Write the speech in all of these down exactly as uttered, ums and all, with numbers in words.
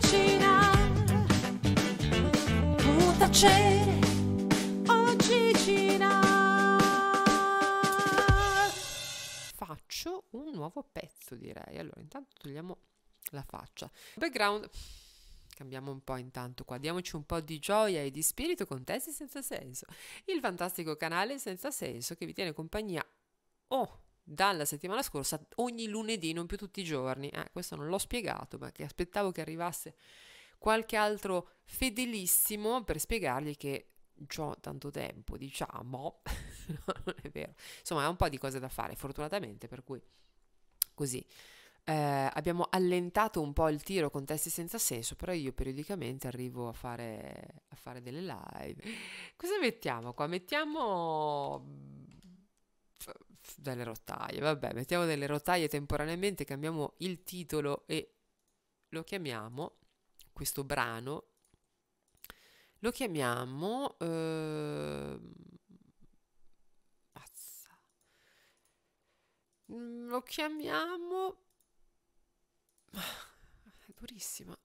vicina, può tacere o Gigina. Faccio un nuovo pezzo, direi. Allora, intanto togliamo la faccia. Background. Cambiamo un po' intanto qua, diamoci un po' di gioia e di spirito con Testi Senza Senso, il fantastico canale senza senso che vi tiene compagnia oh, dalla settimana scorsa ogni lunedì, non più tutti i giorni. Eh, questo non l'ho spiegato, ma che aspettavo che arrivasse qualche altro fedelissimo per spiegargli che c'ho tanto tempo, diciamo. No, non è vero. Insomma, è un po' di cose da fare, fortunatamente, per cui così. Eh, abbiamo allentato un po' il tiro con Testi Senza Senso, però io periodicamente arrivo a fare, a fare delle live. Cosa mettiamo qua? Mettiamo delle rotaie, vabbè, mettiamo delle rotaie temporaneamente, cambiamo il titolo e lo chiamiamo, questo brano, lo chiamiamo... Eh... Mazza. Lo chiamiamo... È durissima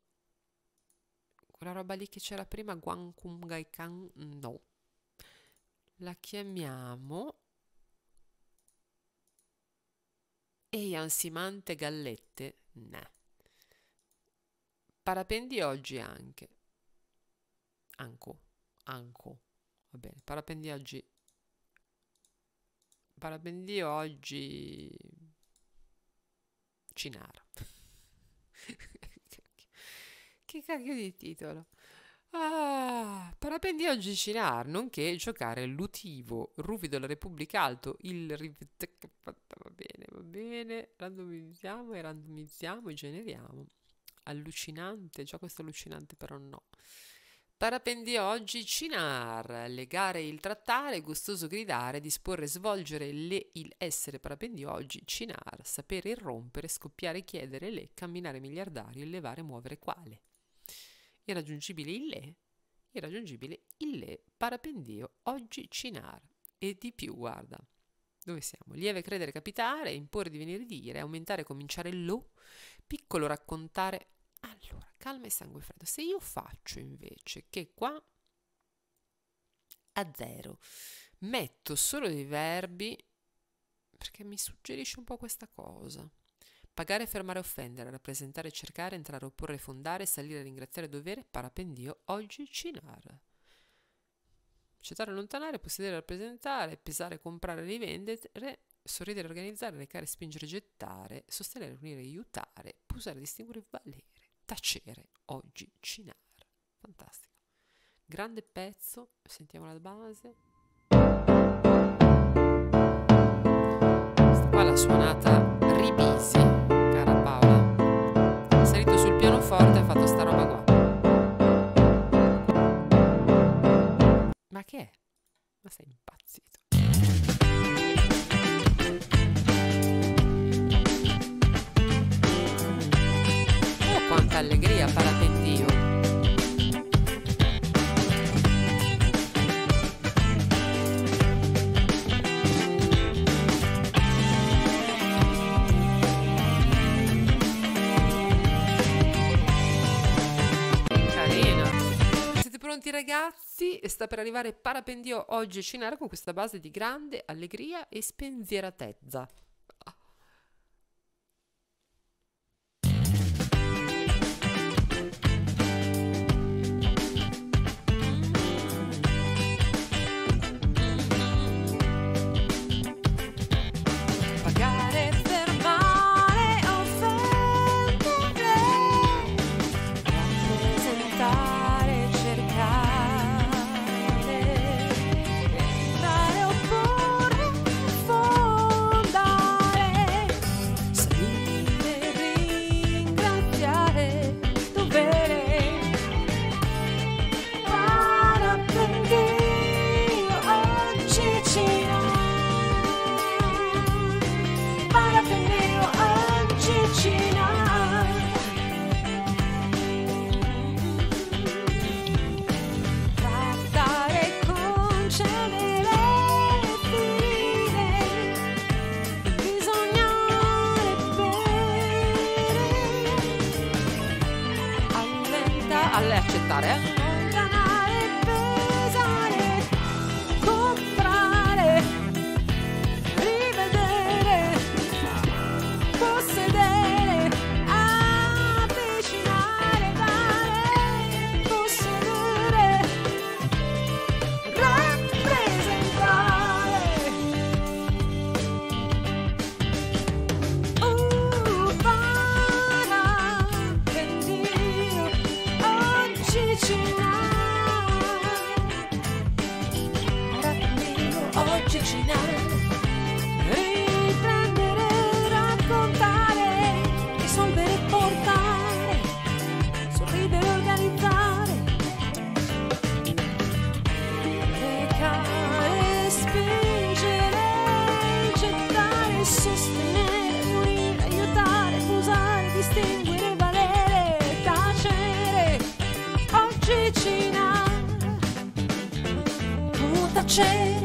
quella roba lì che c'era prima. Guangkungaikan, no, la chiamiamo Ehi ansimante gallette, nah. Parapendi oggi anche anco anco va bene, parapendi oggi parapendi oggi Cynar. Che cacchio di titolo. Ah, parapendi oggi Cynar, nonché giocare l'utivo, ruvido la Repubblica Alto, il va bene, va bene, randomizziamo e randomizziamo e generiamo. Allucinante, già questo è allucinante, però no. Parapendi oggi Cynar, legare il trattare, gustoso gridare, disporre, svolgere, le, il essere, parapendi oggi Cynar, sapere irrompere, scoppiare, chiedere, le, camminare miliardario, elevare, muovere, quale. Irraggiungibile il le, irraggiungibile il le, parapendio oggi Cynar. E di più, guarda, dove siamo? Lieve credere capitare, imporre divenire dire, aumentare cominciare lo, piccolo raccontare. Allora, calma e sangue freddo. Se io faccio invece che qua a zero metto solo dei verbi, perché mi suggerisce un po' questa cosa. Pagare, fermare, offendere, rappresentare, cercare, entrare, opporre, fondare, salire, ringraziare, dovere, parapendio, oggi Cynar. Accettare, allontanare, possedere, rappresentare, pesare, comprare, rivendere, sorridere, organizzare, recare, spingere, gettare, sostenere, unire, aiutare, posare, distinguere, valere. Tacere oggi Cynar. Fantastico, grande pezzo, sentiamo la base. Questa qua la suonata Ribisi, cara Paola, è salito sul pianoforte e ha fatto sta roba qua. Ma che è? Ma sei impazzito. Quanta allegria, parapendio. Carina. Siete pronti ragazzi? Sta per arrivare parapendio oggi Cynar con questa base di grande allegria e spensieratezza. Bye. a lei accettare, eh? Allontanare, pesare, comprare, rivedere, possedere, avvicinare, dare, possedere, rappresentare. Uh, Oggi Cynar, riprendere, raccontare, risolvere, portare, sorridere, organizzare, recare, spingere, gettare, sostenere, unire, aiutare, usare, distinguere, valere, tacere. Oggi Cynar, può tacere.